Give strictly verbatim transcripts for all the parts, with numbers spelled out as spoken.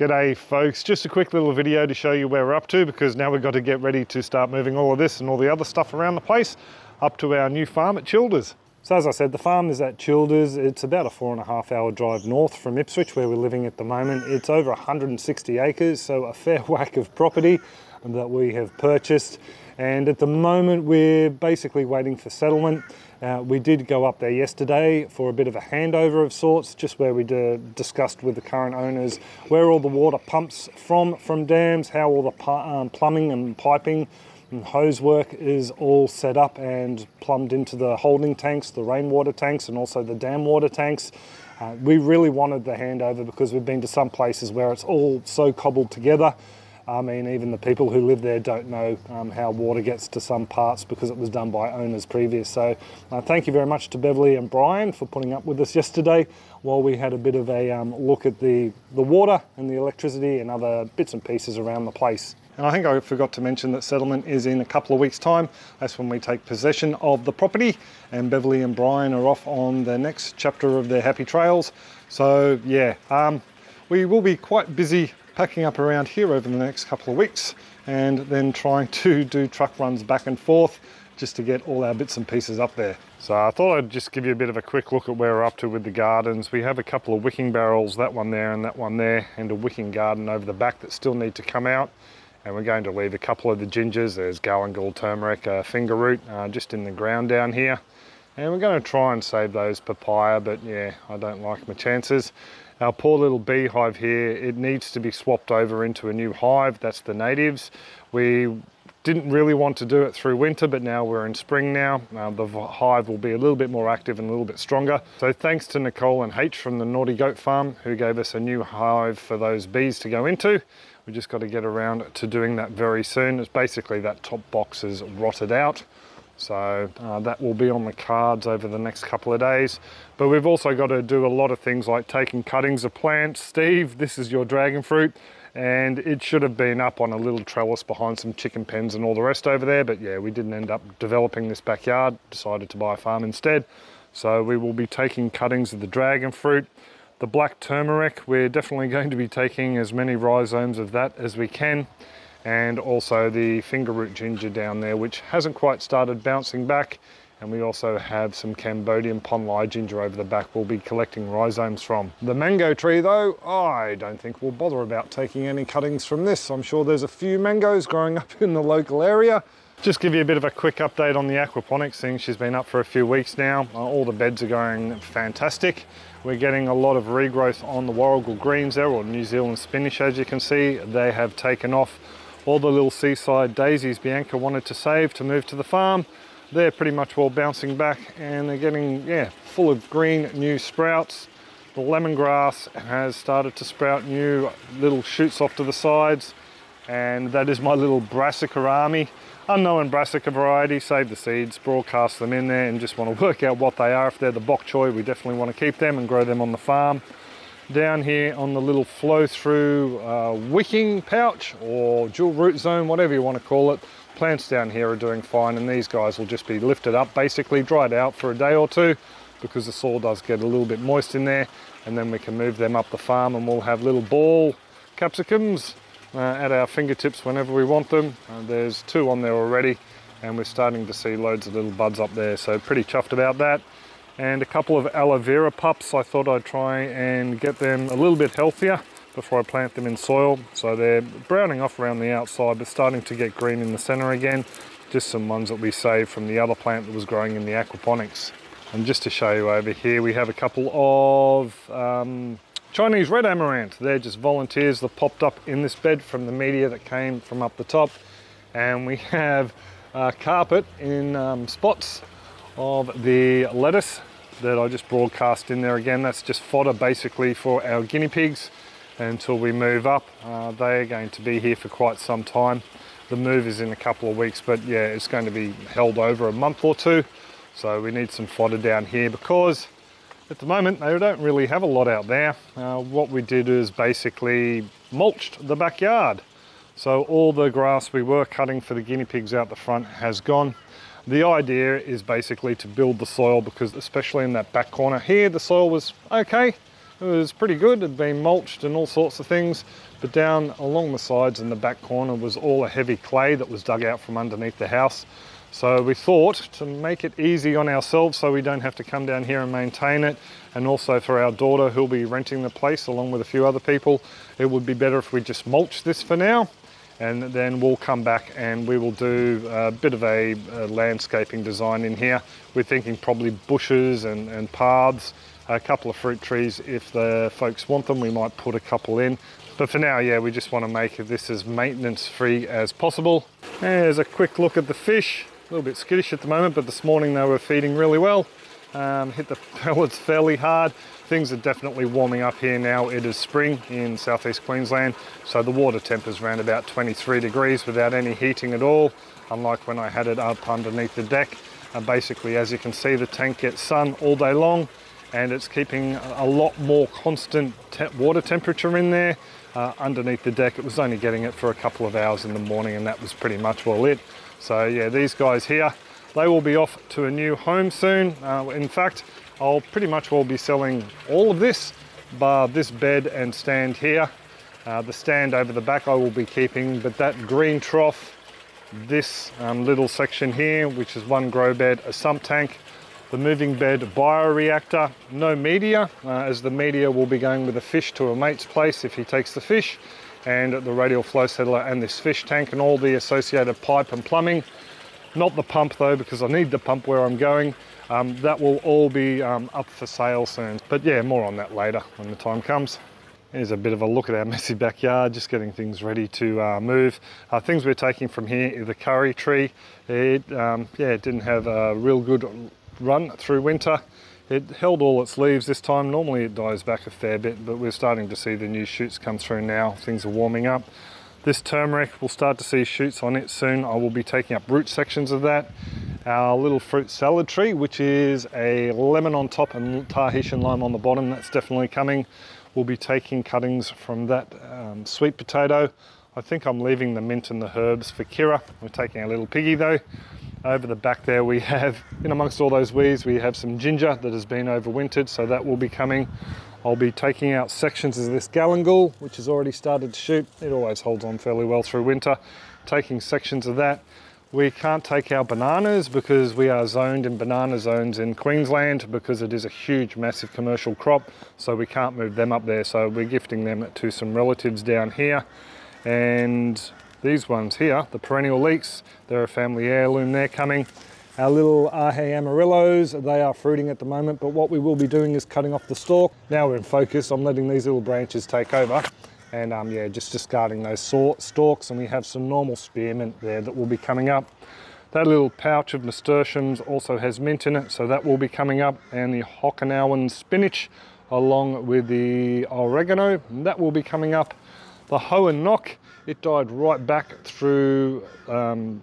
G'day folks, just a quick little video to show you where we're up to, because now we've got to get ready to start moving all of this and all the other stuff around the place up to our new farm at Childers. So as I said, the farm is at Childers. It's about a four and a half hour drive north from Ipswich where we're living at the moment. It's over one hundred and sixty acres, so a fair whack of property that we have purchased, and at the moment we're basically waiting for settlement. Uh, we did go up there yesterday for a bit of a handover of sorts, just where we discussed with the current owners where all the water pumps from from dams, how all the um, plumbing and piping and hose work is all set up and plumbed into the holding tanks, the rainwater tanks, and also the dam water tanks. Uh, we really wanted the handover because we've been to some places where it's all so cobbled together. I mean, even the people who live there don't know um, how water gets to some parts because it was done by owners previous. So uh, thank you very much to Beverly and Brian for putting up with us yesterday while we had a bit of a um, look at the, the water and the electricity and other bits and pieces around the place. And I think I forgot to mention that settlement is in a couple of weeks' time. That's when we take possession of the property, and Beverly and Brian are off on the next chapter of their happy trails. So yeah, um, we will be quite busy packing up around here over the next couple of weeks, and then trying to do truck runs back and forth just to get all our bits and pieces up there. So I thought I'd just give you a bit of a quick look at where we're up to with the gardens. We have a couple of wicking barrels, that one there and that one there, and a wicking garden over the back that still need to come out. And we're going to leave a couple of the gingers, there's galangal, turmeric, uh, finger root, uh, just in the ground down here. And we're going to try and save those papaya, but yeah, I don't like my chances. Our poor little beehive here, it needs to be swapped over into a new hive. That's the natives. We didn't really want to do it through winter, but now we're in spring now. Uh, the hive will be a little bit more active and a little bit stronger. So thanks to Nicole and H from the Naughty Goat Farm, who gave us a new hive for those bees to go into. We just got to get around to doing that very soon. It's basically that top box is rotted out. So uh, that will be on the cards over the next couple of days. But we've also got to do a lot of things like taking cuttings of plants. Steve, this is your dragon fruit, and it should have been up on a little trellis behind some chicken pens and all the rest over there. But yeah, we didn't end up developing this backyard, decided to buy a farm instead. So we will be taking cuttings of the dragon fruit. The black turmeric, we're definitely going to be taking as many rhizomes of that as we can. And also the finger root ginger down there, which hasn't quite started bouncing back. And we also have some Cambodian ponlai ginger over the back we'll be collecting rhizomes from. The mango tree though, I don't think we'll bother about taking any cuttings from this. I'm sure there's a few mangoes growing up in the local area. Just give you a bit of a quick update on the aquaponics thing. She's been up for a few weeks now. All the beds are going fantastic. We're getting a lot of regrowth on the Warrigal greens there, or New Zealand spinach as you can see. They have taken off. All the little seaside daisies Bianca wanted to save to move to the farm, they're pretty much all bouncing back, and they're getting, yeah, full of green new sprouts. The lemongrass has started to sprout new little shoots off to the sides, and that is my little brassicarami, unknown brassica variety. Save the seeds, broadcast them in there, and just want to work out what they are. If they're the bok choy, we definitely want to keep them and grow them on the farm. Down here on the little flow through uh, wicking pouch or dual root zone, whatever you want to call it, plants down here are doing fine, and these guys will just be lifted up, basically dried out for a day or two because the soil does get a little bit moist in there, and then we can move them up the farm and we'll have little ball capsicums uh, at our fingertips whenever we want them. Uh, there's two on there already, and we're starting to see loads of little buds up there, so pretty chuffed about that. And a couple of aloe vera pups, I thought I'd try and get them a little bit healthier before I plant them in soil. So they're browning off around the outside, but starting to get green in the center again. Just some ones that we saved from the other plant that was growing in the aquaponics. And just to show you over here, we have a couple of um, Chinese red amaranth. They're just volunteers that popped up in this bed from the media that came from up the top. And we have uh, carpet in um, spots of the lettuce that I just broadcast in there again. That's just fodder basically for our guinea pigs until we move up. Uh, they are going to be here for quite some time. The move is in a couple of weeks, but yeah, it's going to be held over a month or two. So we need some fodder down here because at the moment they don't really have a lot out there. Uh, what we did is basically mulched the backyard. So all the grass we were cutting for the guinea pigs out the front has gone. The idea is basically to build the soil because especially in that back corner here, the soil was okay. It was pretty good, it had been mulched and all sorts of things, but down along the sides in the back corner was all a heavy clay that was dug out from underneath the house. So we thought, to make it easy on ourselves so we don't have to come down here and maintain it, and also for our daughter who'll be renting the place along with a few other people, it would be better if we just mulch this for now, and then we'll come back and we will do a bit of a, a landscaping design in here. We're thinking probably bushes and, and paths, a couple of fruit trees. If the folks want them, we might put a couple in. But for now, yeah, we just want to make this as maintenance-free as possible. There's a quick look at the fish. A little bit skittish at the moment, but this morning they were feeding really well. Um, hit the pellets fairly hard. Things are definitely warming up here now. It is spring in southeast Queensland, so the water temp is around about twenty-three degrees without any heating at all, unlike when I had it up underneath the deck. And basically, as you can see, the tank gets sun all day long, and it's keeping a lot more constant te water temperature in there. Uh, underneath the deck, it was only getting it for a couple of hours in the morning, and that was pretty much all it. So yeah, these guys here, they will be off to a new home soon. Uh, in fact, I'll pretty much well be selling all of this, bar this bed and stand here. Uh, the stand over the back I will be keeping, but that green trough, this um, little section here, which is one grow bed, a sump tank, the moving bed bioreactor, no media, uh, as the media will be going with the fish to a mate's place if he takes the fish, and the radial flow settler and this fish tank and all the associated pipe and plumbing. Not the pump though, because I need the pump where I'm going. Um, that will all be um, up for sale soon. But yeah, more on that later when the time comes. Here's a bit of a look at our messy backyard, just getting things ready to uh, move. Uh, things we're taking from here, the curry tree. It, um, yeah, it didn't have a real good run through winter. It held all its leaves this time. Normally it dies back a fair bit, but we're starting to see the new shoots come through now. Things are warming up. This turmeric, we'll start to see shoots on it soon. I will be taking up root sections of that. Our little fruit salad tree, which is a lemon on top and Tahitian lime on the bottom, that's definitely coming. We'll be taking cuttings from that um, sweet potato. I think I'm leaving the mint and the herbs for Kira. We're taking our little piggy though. Over the back there we have, in amongst all those weeds, we have some ginger that has been overwintered, so that will be coming. I'll be taking out sections of this galangal, which has already started to shoot. It always holds on fairly well through winter. Taking sections of that. We can't take our bananas because we are zoned in banana zones in Queensland, because it is a huge, massive commercial crop, so we can't move them up there. So we're gifting them to some relatives down here. And these ones here, the perennial leeks, they're a family heirloom, they're coming. Our little Ahe amarillos, they are fruiting at the moment, but what we will be doing is cutting off the stalk. Now we're in focus, I'm letting these little branches take over, and um, yeah, just discarding those stalks, and we have some normal spearmint there that will be coming up. That little pouch of nasturtiums also has mint in it, so that will be coming up, and the Okinawan spinach, along with the oregano, that will be coming up. The Hoenok, it died right back through um,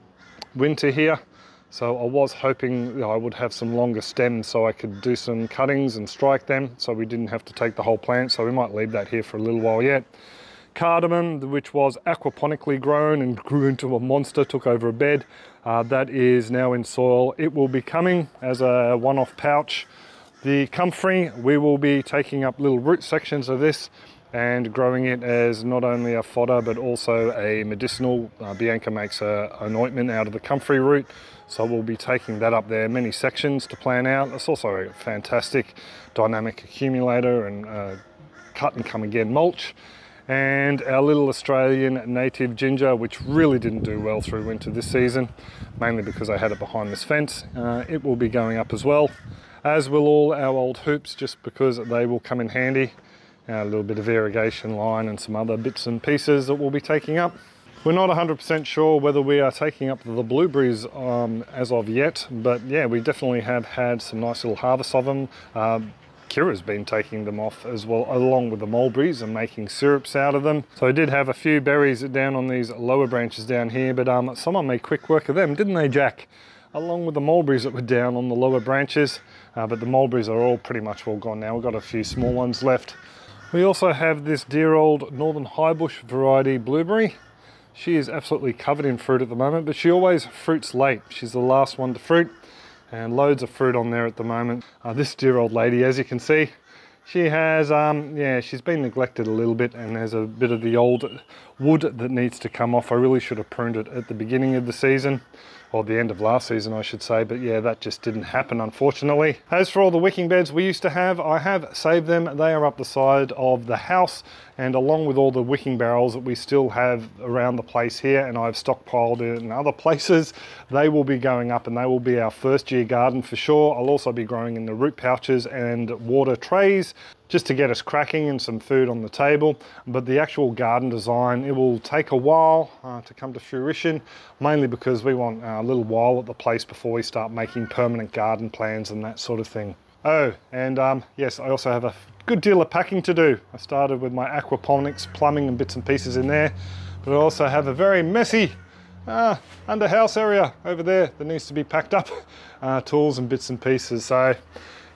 winter here, so I was hoping, you know, I would have some longer stems so I could do some cuttings and strike them so we didn't have to take the whole plant, so we might leave that here for a little while yet. Cardamom, which was aquaponically grown and grew into a monster, took over a bed, uh, that is now in soil. It will be coming as a one-off pouch. The comfrey, we will be taking up little root sections of this and growing it as not only a fodder but also a medicinal. Uh, Bianca makes a, an ointment out of the comfrey root, so we'll be taking that up there, many sections to plan out. It's also a fantastic dynamic accumulator and uh, cut and come again mulch. And our little Australian native ginger, which really didn't do well through winter this season, mainly because I had it behind this fence, uh, it will be going up as well, as will all our old hoops, just because they will come in handy. A little bit of irrigation line and some other bits and pieces that we'll be taking up. We're not one hundred percent sure whether we are taking up the blueberries um, as of yet, but yeah, we definitely have had some nice little harvests of them. Uh, Kira's been taking them off as well, along with the mulberries, and making syrups out of them. So I did have a few berries down on these lower branches down here, but um, someone made quick work of them, didn't they, Jack? Along with the mulberries that were down on the lower branches, uh, but the mulberries are all pretty much all gone now. We've got a few small ones left. We also have this dear old Northern highbush variety blueberry. She is absolutely covered in fruit at the moment, but she always fruits late. She's the last one to fruit, and loads of fruit on there at the moment. Uh, this dear old lady, as you can see, She has, um, yeah, she's been neglected a little bit, and there's a bit of the old wood that needs to come off. I really should have pruned it at the beginning of the season, or the end of last season, I should say, but yeah, that just didn't happen, unfortunately. As for all the wicking beds we used to have, I have saved them. They are up the side of the house, and along with all the wicking barrels that we still have around the place here, and I've stockpiled it in other places, they will be going up, and they will be our first year garden for sure. I'll also be growing in the root pouches and water trays, just to get us cracking and some food on the table. But the actual garden design, it will take a while uh, to come to fruition, mainly because we want a little while at the place before we start making permanent garden plans and that sort of thing. Oh, and um, yes, I also have a good deal of packing to do. I started with my aquaponics, plumbing and bits and pieces in there, but I also have a very messy uh, underhouse area over there that needs to be packed up, uh, tools and bits and pieces. So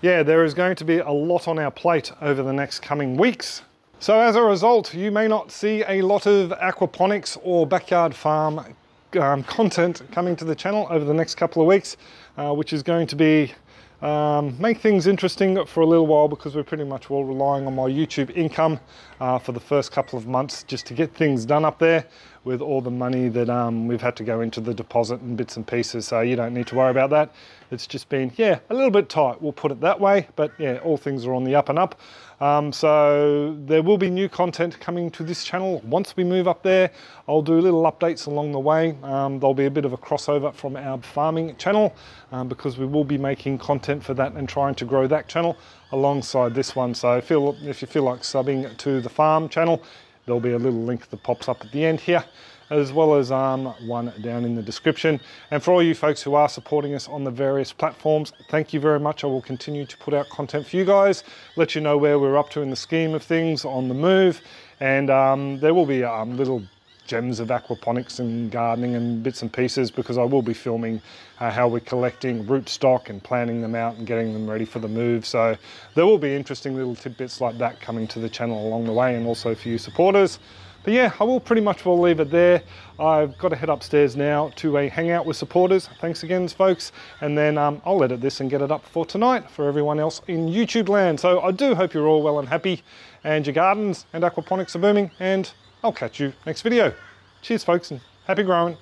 yeah, there is going to be a lot on our plate over the next coming weeks. So as a result, you may not see a lot of aquaponics or backyard farm um, content coming to the channel over the next couple of weeks, uh, which is going to be um, make things interesting for a little while, because we're pretty much all relying on my YouTube income uh, for the first couple of months just to get things done up there, with all the money that um, we've had to go into the deposit and bits and pieces. So you don't need to worry about that. It's just been, yeah, a little bit tight, we'll put it that way. But yeah, all things are on the up and up. Um, so there will be new content coming to this channel once we move up there. I'll do little updates along the way. Um, there'll be a bit of a crossover from our farming channel um, because we will be making content for that and trying to grow that channel alongside this one. So feel, if you feel like subbing to the farm channel, there'll be a little link that pops up at the end here, as well as um, one down in the description. And for all you folks who are supporting us on the various platforms, thank you very much. I will continue to put out content for you guys, let you know where we're up to in the scheme of things on the move. And um, there will be um, little gems of aquaponics and gardening and bits and pieces, because I will be filming uh, how we're collecting root stock and planting them out and getting them ready for the move. So there will be interesting little tidbits like that coming to the channel along the way, and also for you supporters. But yeah, I will pretty much will leave it there. I've got to head upstairs now to a hangout with supporters. Thanks again, folks. And then um, I'll edit this and get it up for tonight for everyone else in YouTube land. So I do hope you're all well and happy, and your gardens and aquaponics are booming, and I'll catch you next video. Cheers, folks, and happy growing.